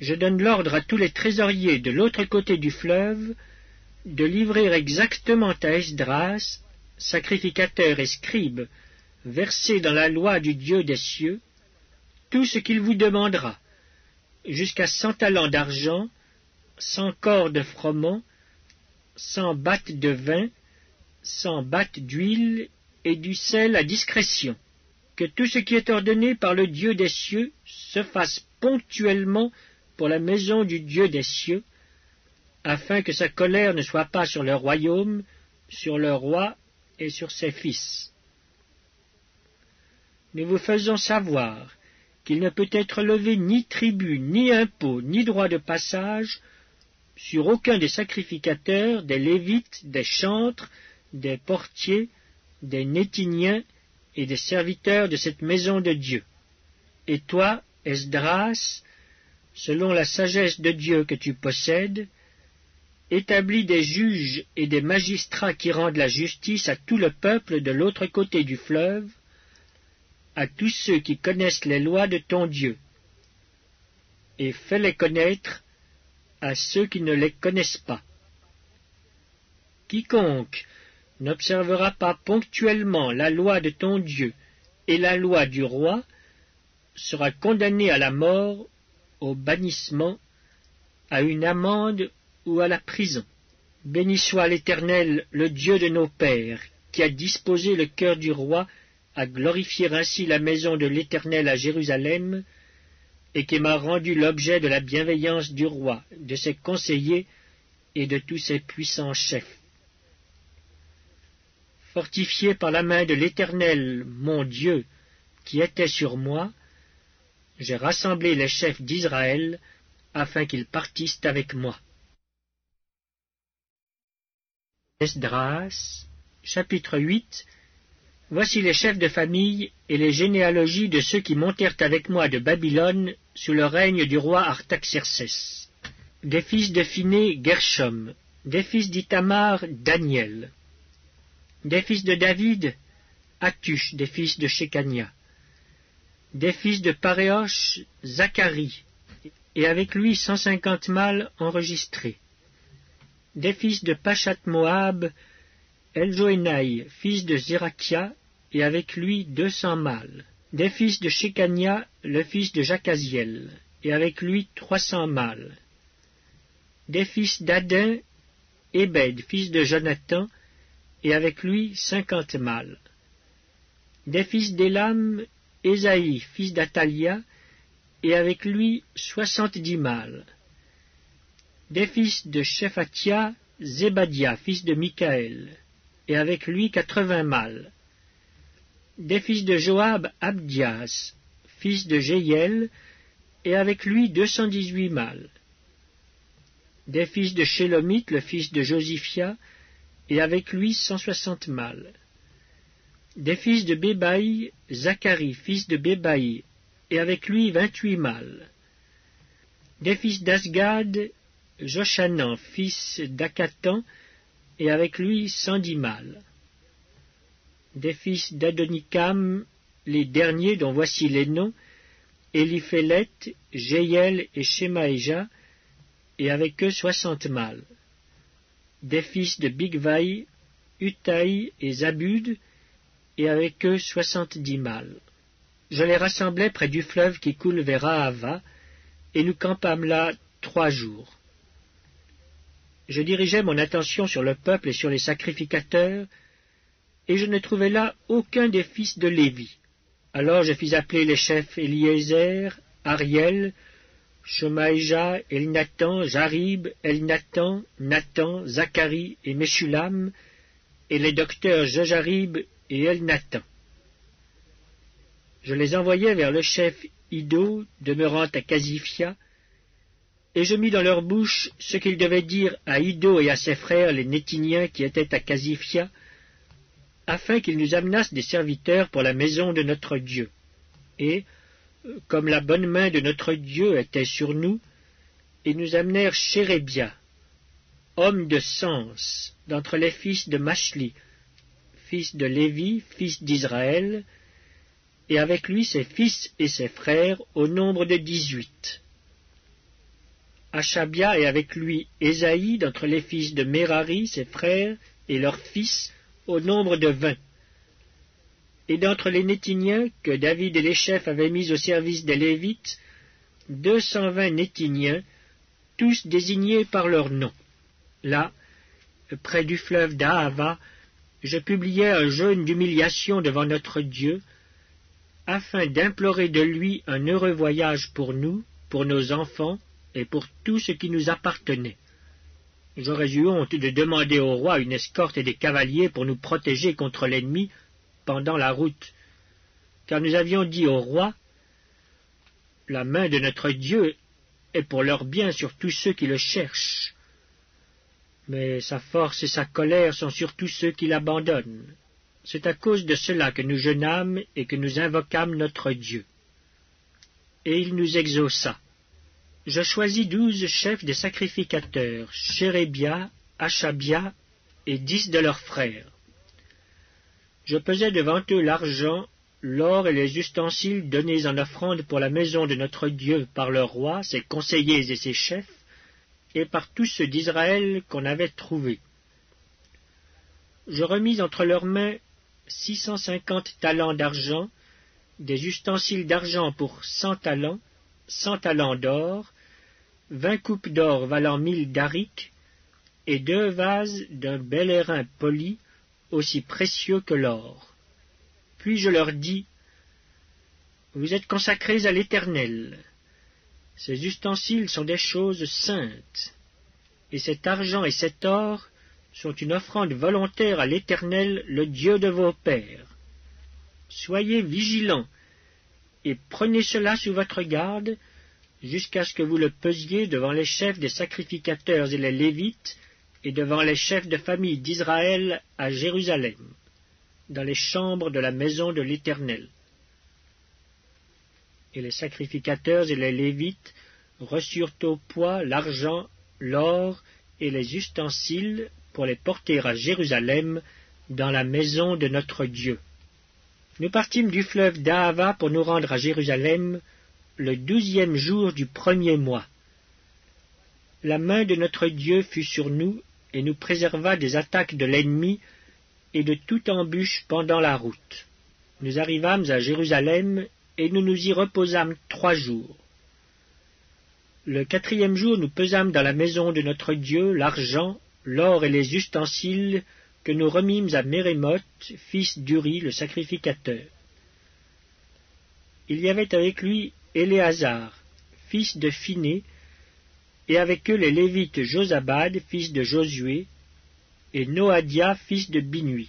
je donne l'ordre à tous les trésoriers de l'autre côté du fleuve de livrer exactement à Esdras, sacrificateur et scribe, versé dans la loi du Dieu des cieux, tout ce qu'il vous demandera, jusqu'à cent talents d'argent, cent corps de froment, cent battes de vin, cent battes d'huile et du sel à discrétion. Que tout ce qui est ordonné par le Dieu des cieux se fasse ponctuellement pour la maison du Dieu des cieux, afin que sa colère ne soit pas sur le royaume, sur le roi et sur ses fils. Nous vous faisons savoir qu'il ne peut être levé ni tribut, ni impôt, ni droit de passage sur aucun des sacrificateurs, des Lévites, des chantres, des portiers, des Néthiniens et des serviteurs de cette maison de Dieu. Et toi, Esdras, selon la sagesse de Dieu que tu possèdes, établis des juges et des magistrats qui rendent la justice à tout le peuple de l'autre côté du fleuve, à tous ceux qui connaissent les lois de ton Dieu, et fais-les connaître à ceux qui ne les connaissent pas. Quiconque n'observera pas ponctuellement la loi de ton Dieu et la loi du roi sera condamné à la mort, au bannissement, à une amende ou à la prison. Béni soit l'Éternel, le Dieu de nos pères, qui a disposé le cœur du roi à glorifier ainsi la maison de l'Éternel à Jérusalem, et qui m'a rendu l'objet de la bienveillance du roi, de ses conseillers et de tous ses puissants chefs. Fortifié par la main de l'Éternel, mon Dieu, qui était sur moi, j'ai rassemblé les chefs d'Israël, afin qu'ils partissent avec moi. Esdras, chapitre huit. Voici les chefs de famille et les généalogies de ceux qui montèrent avec moi de Babylone sous le règne du roi Artaxerxès. Des fils de Phiné, Gershom. Des fils d'Ithamar, Daniel. Des fils de David, Hattush, des fils de Shekania. Des fils de Paréosh, Zacharie, et avec lui cent cinquante mâles enregistrés. Des fils de Pachat-Moab, Eljoénaï, fils de Zérachia, et avec lui deux cents mâles. Des fils de Shekania, le fils de Jacaziel, et avec lui trois cents mâles. Des fils d'Adin, Ébed, fils de Jonathan, et avec lui cinquante mâles. Des fils d'Élam, Ésaïe, fils d'Atalia, et avec lui soixante-dix mâles. Des fils de Shephatia, Zébadia, fils de Michaël, et avec lui quatre-vingts mâles. Des fils de Joab, Abdias, fils de Jéiel, et avec lui deux cent dix-huit mâles. Des fils de Shélomite, le fils de Josiphia, et avec lui cent soixante mâles. Des fils de Bébaï, Zacharie, fils de Bébaï, et avec lui vingt-huit mâles. Des fils d'Asgad, Joshanan, fils d'Akatan, et avec lui cent dix mâles. Des fils d'Adonikam, les derniers dont voici les noms, Éliphélet, Jéiel et Shemaéja, et avec eux soixante mâles. Des fils de Bigvai, Uttaï et Zabud, et avec eux soixante-dix mâles. Je les rassemblai près du fleuve qui coule vers Ahava, et nous campâmes là trois jours. Je dirigeai mon attention sur le peuple et sur les sacrificateurs, et je ne trouvai là aucun des fils de Lévi. Alors je fis appeler les chefs Eliezer, Ariel, Shemaéja, Elnathan, Jarib, Elnathan, Nathan, Zacharie et Meshulam, et les docteurs Jojarib et Elnathan. Je les envoyai vers le chef Iddo, demeurant à Casifia, et je mis dans leur bouche ce qu'ils devaient dire à Iddo et à ses frères, les Nétiniens qui étaient à Casifia, afin qu'ils nous amenassent des serviteurs pour la maison de notre Dieu. Et, comme la bonne main de notre Dieu était sur nous, ils nous amenèrent Chérébia, homme de sens, d'entre les fils de Machli, fils de Lévi, fils d'Israël, et avec lui ses fils et ses frères, au nombre de dix-huit. Achabia et avec lui Ésaïe, d'entre les fils de Merari, ses frères, et leurs fils, au nombre de vingt. Et d'entre les Nétiniens, que David et les chefs avaient mis au service des Lévites, deux cent vingt Nétiniens, tous désignés par leur nom. Là, près du fleuve d'Ahava, je publiai un jeûne d'humiliation devant notre Dieu, afin d'implorer de lui un heureux voyage pour nous, pour nos enfants et pour tout ce qui nous appartenait. J'aurais eu honte de demander au roi une escorte et des cavaliers pour nous protéger contre l'ennemi pendant la route, car nous avions dit au roi, « La main de notre Dieu est pour leur bien sur tous ceux qui le cherchent. » Mais sa force et sa colère sont sur tous ceux qui l'abandonnent. C'est à cause de cela que nous jeûnâmes et que nous invoquâmes notre Dieu. Et il nous exauça. Je choisis douze chefs des sacrificateurs, Chérébia, Achabia et dix de leurs frères. Je pesai devant eux l'argent, l'or et les ustensiles donnés en offrande pour la maison de notre Dieu par le roi, ses conseillers et ses chefs, et par tous ceux d'Israël qu'on avait trouvés. Je remis entre leurs mains six cent cinquante talents d'argent, des ustensiles d'argent pour cent talents, cent talents d'or, vingt coupes d'or valant mille darics, et deux vases d'un bel airain poli, aussi précieux que l'or. Puis je leur dis, « Vous êtes consacrés à l'Éternel. Ces ustensiles sont des choses saintes, et cet argent et cet or sont une offrande volontaire à l'Éternel, le Dieu de vos pères. Soyez vigilants, et prenez cela sous votre garde, jusqu'à ce que vous le pesiez devant les chefs des sacrificateurs et les Lévites, et devant les chefs de famille d'Israël à Jérusalem, dans les chambres de la maison de l'Éternel. » Et les sacrificateurs et les Lévites reçurent au poids l'argent, l'or et les ustensiles pour les porter à Jérusalem, dans la maison de notre Dieu. Nous partîmes du fleuve d'Ahava pour nous rendre à Jérusalem le douzième jour du premier mois. La main de notre Dieu fut sur nous et nous préserva des attaques de l'ennemi et de toute embûche pendant la route. Nous arrivâmes à Jérusalem et nous nous y reposâmes trois jours. Le quatrième jour, nous pesâmes dans la maison de notre Dieu l'argent, l'or et les ustensiles que nous remîmes à Mérémoth, fils d'Uri, le sacrificateur. Il y avait avec lui Éléazar, fils de Phiné, et avec eux les Lévites Josabad, fils de Josué, et Noadia, fils de Binui,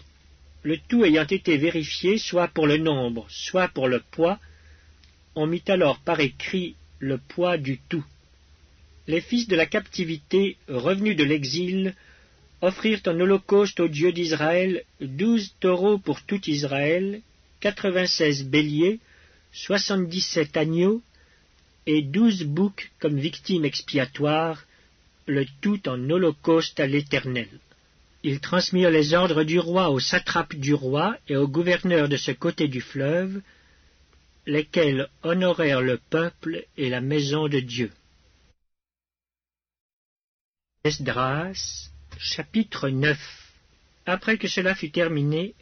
le tout ayant été vérifié, soit pour le nombre, soit pour le poids. On mit alors par écrit le poids du tout. Les fils de la captivité, revenus de l'exil, offrirent en holocauste au Dieu d'Israël douze taureaux pour tout Israël, quatre-vingt-seize béliers, soixante-dix-sept agneaux, et douze boucs comme victimes expiatoires, le tout en holocauste à l'Éternel. Ils transmirent les ordres du roi aux satrapes du roi et aux gouverneurs de ce côté du fleuve, lesquels honorèrent le peuple et la maison de Dieu. Esdras, chapitre neuf. Après que cela fut terminé,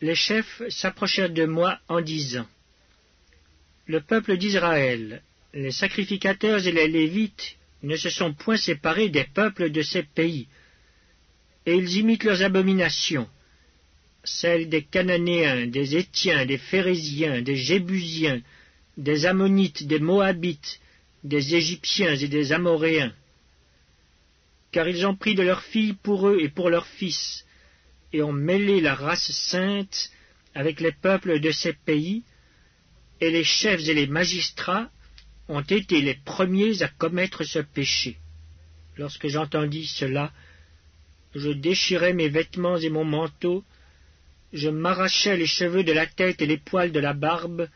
les chefs s'approchèrent de moi en disant, « Le peuple d'Israël, les sacrificateurs et les Lévites ne se sont point séparés des peuples de ces pays, et ils imitent leurs abominations, celles des Cananéens, des Hétiens, des Phéréziens, des Jébusiens, des Ammonites, des Moabites, des Égyptiens et des Amoréens. Car ils ont pris de leurs filles pour eux et pour leurs fils, et ont mêlé la race sainte avec les peuples de ces pays, et les chefs et les magistrats ont été les premiers à commettre ce péché. Lorsque j'entendis cela, je déchirai mes vêtements et mon manteau, je m'arrachai les cheveux de la tête et les poils de la barbe,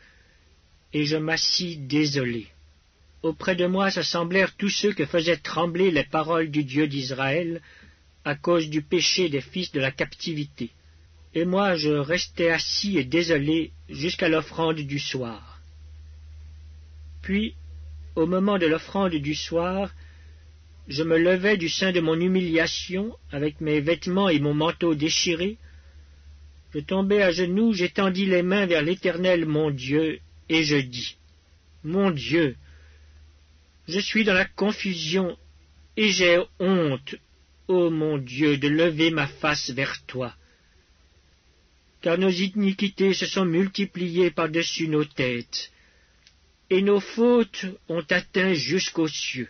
et je m'assis désolé. Auprès de moi s'assemblèrent tous ceux que faisaient trembler les paroles du Dieu d'Israël à cause du péché des fils de la captivité. Et moi je restai assis et désolé jusqu'à l'offrande du soir. Puis, au moment de l'offrande du soir, je me levai du sein de mon humiliation, avec mes vêtements et mon manteau déchirés. Je tombai à genoux, j'étendis les mains vers l'Éternel mon Dieu, et je dis, « Mon Dieu, je suis dans la confusion, et j'ai honte, ô mon Dieu, de lever ma face vers toi. Car nos iniquités se sont multipliées par-dessus nos têtes, et nos fautes ont atteint jusqu'aux cieux.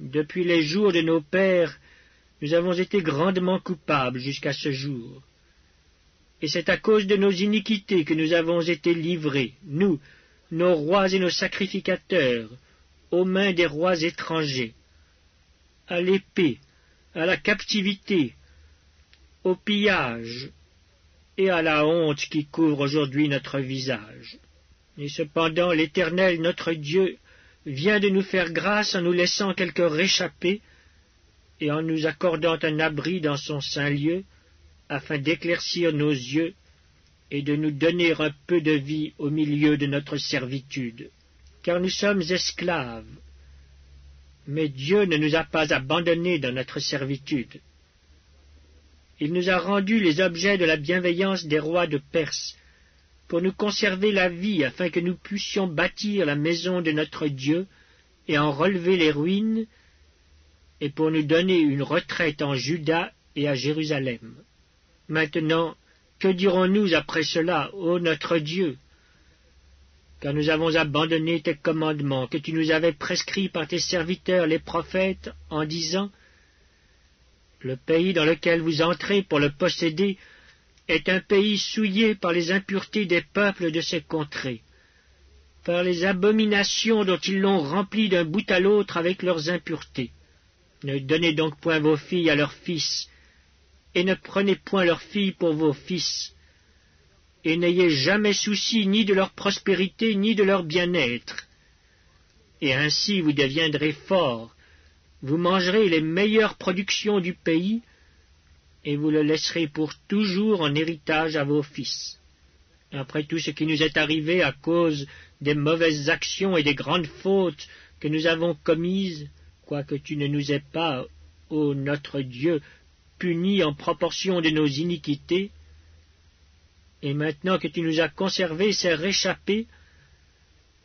Depuis les jours de nos pères, nous avons été grandement coupables jusqu'à ce jour. Et c'est à cause de nos iniquités que nous avons été livrés, nous, nos rois et nos sacrificateurs, aux mains des rois étrangers, à l'épée, à la captivité, au pillage et à la honte qui couvre aujourd'hui notre visage. Et cependant l'Éternel, notre Dieu, vient de nous faire grâce en nous laissant quelques réchappés et en nous accordant un abri dans son saint lieu, afin d'éclaircir nos yeux et de nous donner un peu de vie au milieu de notre servitude, car nous sommes esclaves. Mais Dieu ne nous a pas abandonnés dans notre servitude. Il nous a rendus les objets de la bienveillance des rois de Perse, pour nous conserver la vie, afin que nous puissions bâtir la maison de notre Dieu et en relever les ruines, et pour nous donner une retraite en Juda et à Jérusalem. Maintenant, que dirons-nous après cela, ô notre Dieu? Car nous avons abandonné tes commandements que tu nous avais prescrits par tes serviteurs les prophètes, en disant « Le pays dans lequel vous entrez pour le posséder est un pays souillé par les impuretés des peuples de ces contrées, par les abominations dont ils l'ont rempli d'un bout à l'autre avec leurs impuretés. Ne donnez donc point vos filles à leurs fils, et ne prenez point leurs filles pour vos fils, et n'ayez jamais souci ni de leur prospérité ni de leur bien-être. Et ainsi vous deviendrez forts, vous mangerez les meilleures productions du pays, et vous le laisserez pour toujours en héritage à vos fils. Après tout ce qui nous est arrivé à cause des mauvaises actions et des grandes fautes que nous avons commises, quoique tu ne nous aies pas, ô notre Dieu, punis en proportion de nos iniquités, et maintenant que tu nous as conservés ces réchappés,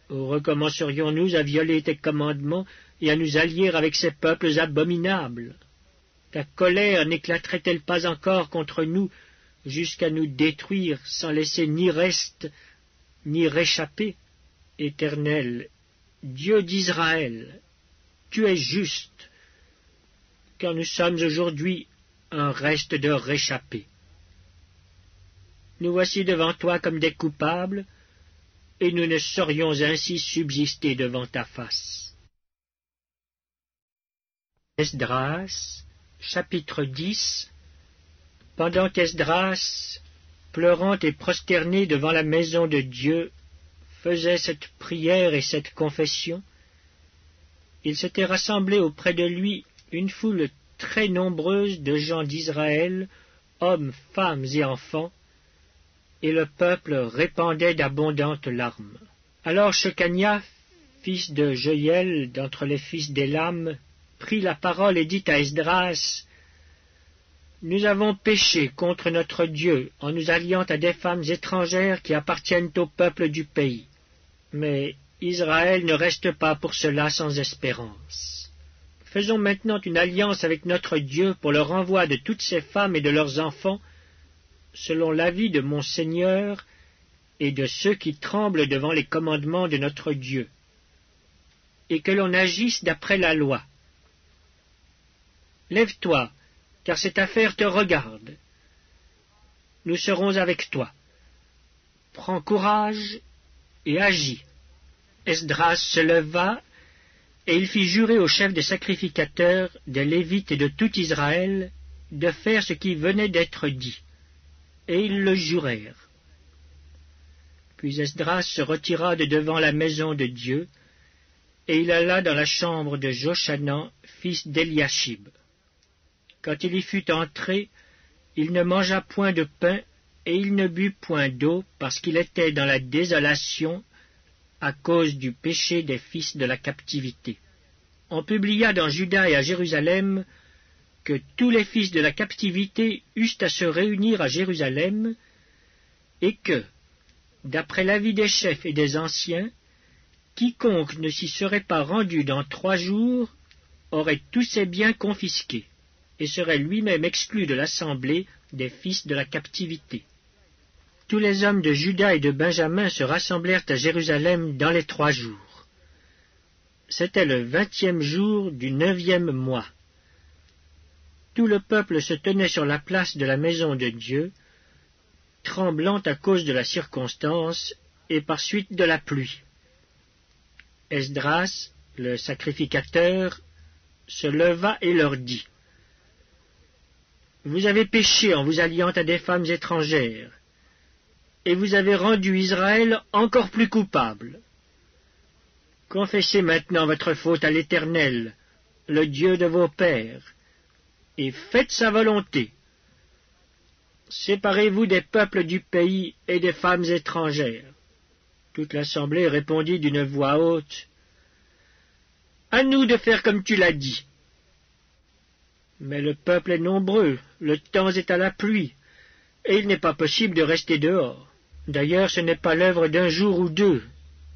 recommencerions-nous à violer tes commandements et à nous allier avec ces peuples abominables? Ta colère n'éclaterait-elle pas encore contre nous jusqu'à nous détruire sans laisser ni reste ni réchappé? Éternel, Dieu d'Israël, tu es juste, car nous sommes aujourd'hui un reste de réchappés. Nous voici devant toi comme des coupables, et nous ne saurions ainsi subsister devant ta face. Esdras, chapitre dix. Pendant qu'Esdras, pleurant et prosterné devant la maison de Dieu, faisait cette prière et cette confession, il s'était rassemblé auprès de lui une foule très nombreuse de gens d'Israël, hommes, femmes et enfants, et le peuple répandait d'abondantes larmes. Alors Shekania, fils de Jeuiel, d'entre les fils d'Élam, prit la parole et dit à Esdras, « Nous avons péché contre notre Dieu en nous alliant à des femmes étrangères qui appartiennent au peuple du pays. Mais Israël ne reste pas pour cela sans espérance. Faisons maintenant une alliance avec notre Dieu pour le renvoi de toutes ces femmes et de leurs enfants, selon l'avis de mon Seigneur et de ceux qui tremblent devant les commandements de notre Dieu, et que l'on agisse d'après la loi. Lève-toi, car cette affaire te regarde. Nous serons avec toi. Prends courage et agis. » Esdras se leva, et il fit jurer aux chefs des sacrificateurs, des Lévites et de tout Israël, de faire ce qui venait d'être dit. Et ils le jurèrent. Puis Esdras se retira de devant la maison de Dieu, et il alla dans la chambre de Jochanan, fils d'Eliashib. Quand il y fut entré, il ne mangea point de pain, et il ne but point d'eau, parce qu'il était dans la désolation à cause du péché des fils de la captivité. On publia dans Juda et à Jérusalem que tous les fils de la captivité eussent à se réunir à Jérusalem, et que, d'après l'avis des chefs et des anciens, quiconque ne s'y serait pas rendu dans trois jours aurait tous ses biens confisqués, et serait lui-même exclu de l'assemblée des fils de la captivité. Tous les hommes de Juda et de Benjamin se rassemblèrent à Jérusalem dans les trois jours. C'était le vingtième jour du neuvième mois. Tout le peuple se tenait sur la place de la maison de Dieu, tremblant à cause de la circonstance et par suite de la pluie. Esdras, le sacrificateur, se leva et leur dit, « Vous avez péché en vous alliant à des femmes étrangères, et vous avez rendu Israël encore plus coupable. Confessez maintenant votre faute à l'Éternel, le Dieu de vos pères, et faites sa volonté. Séparez-vous des peuples du pays et des femmes étrangères. » Toute l'assemblée répondit d'une voix haute, « À nous de faire comme tu l'as dit. » Mais le peuple est nombreux, le temps est à la pluie, et il n'est pas possible de rester dehors. D'ailleurs, ce n'est pas l'œuvre d'un jour ou deux,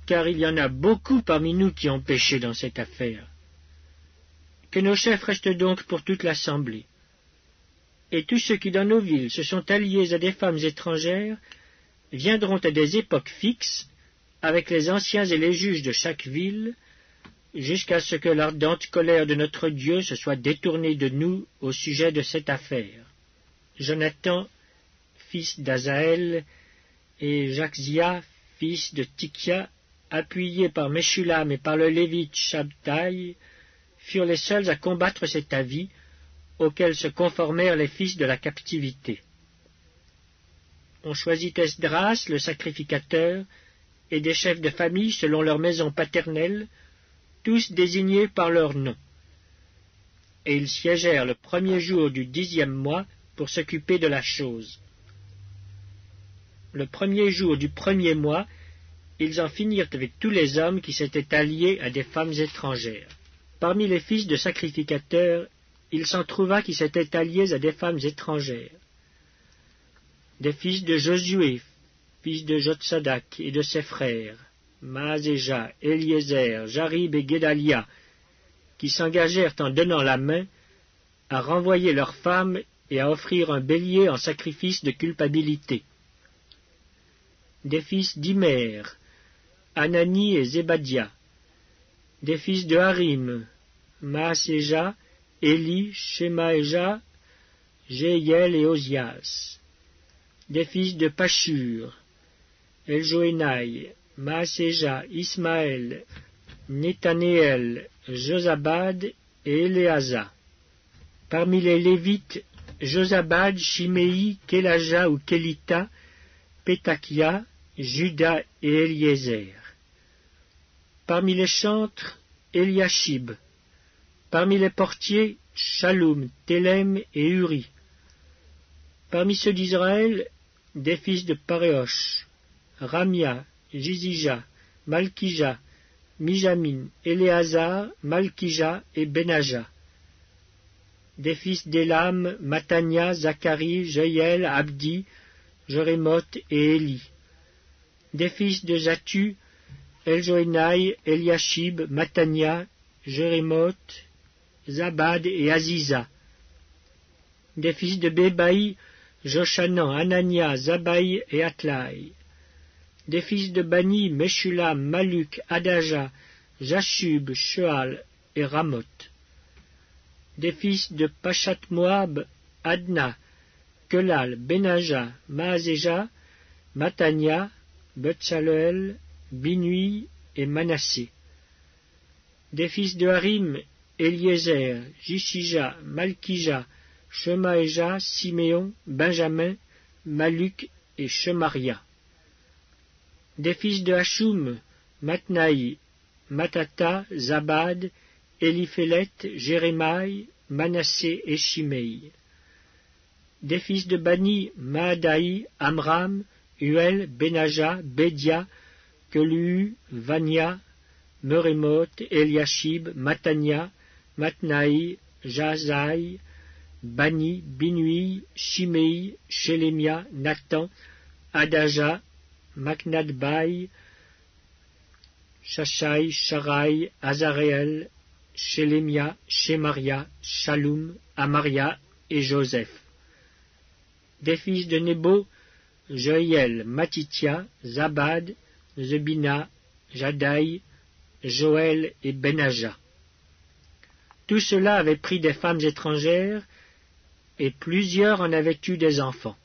car il y en a beaucoup parmi nous qui ont péché dans cette affaire. Que nos chefs restent donc pour toute l'assemblée. Et tous ceux qui dans nos villes se sont alliés à des femmes étrangères viendront à des époques fixes, avec les anciens et les juges de chaque ville, jusqu'à ce que l'ardente colère de notre Dieu se soit détournée de nous au sujet de cette affaire. Jonathan, fils d'Azaël, et Jachzia, fils de Tikia, appuyés par Meshulam et par le Lévite Shabtai, furent les seuls à combattre cet avis, auquel se conformèrent les fils de la captivité. On choisit Esdras, le sacrificateur, et des chefs de famille selon leur maison paternelle, tous désignés par leur nom. Et ils siégèrent le premier jour du dixième mois pour s'occuper de la chose. Le premier jour du premier mois, ils en finirent avec tous les hommes qui s'étaient alliés à des femmes étrangères. Parmi les fils de sacrificateurs, il s'en trouva qui s'étaient alliés à des femmes étrangères. Des fils de Josué, fils de Jotsadak et de ses frères, Maazéja, Eliezer, Jarib et Guédalia, qui s'engagèrent en donnant la main à renvoyer leurs femmes et à offrir un bélier en sacrifice de culpabilité. Des fils d'Imer, Anani et Zébadia. Des fils de Harim, Maaséja, Élie, Shemaéja, Jéiel et Ozias. Des fils de Pachur, Eljoénaï, Maaséja, Ismaël, Nethanéel, Josabad et Éléaza. Parmi les Lévites, Josabad, Shiméi, Kélaja ou Kélita, Pétakia, Judas et Eliezer. Parmi les chantres, Eliashib. Parmi les portiers, Shalum, Télem et Uri. Parmi ceux d'Israël, des fils de Paréosh, Ramia, Jizija, Malkija, Mijamin, Éléazar, Malkija et Benaja. Des fils d'Élam, Matania, Zacharie, Jeiel, Abdi, Jorémoth et Élie. Des fils de Zatu, Eljoénaï, Eliashib, Matania, Jérémoth, Zabad et Aziza. Des fils de Bébaï, Joshanan, Anania, Zabaï et Atlaï. Des fils de Bani, Meshulam, Maluk, Adaja, Jashub, Sheal et Ramoth. Des fils de Pachat-Moab, Adna, Kelal, Benaja, Maazéja, Matania, Bethsaï, Binui et Manassé. Des fils de Harim, Eliezer, Jishija, Malkija, Shemaéja, Siméon, Benjamin, Maluk et Shemaria. Des fils de Hachoum, Matnaï, Matata, Zabad, Eliphélet, Jérémaï, Manassé et Shiméi. Des fils de Bani, Maadaï, Amram, Uel, Benaja, Bédia, Kelu, Vania, Meremoth, Eliashib, Matania, Matnaï, Jazai, Bani, Binui, Shimei, Shelemia, Nathan, Adaja, Maknadbai, Shachai, Sharai, Azareel, Shelemia, Shemaria, Shalum, Amaria et Joseph. Des fils de Nebo, Joël, Matitia, Zabad, Zebina, Jadaï, Joël et Benaja. Tout cela avait pris des femmes étrangères, et plusieurs en avaient eu des enfants.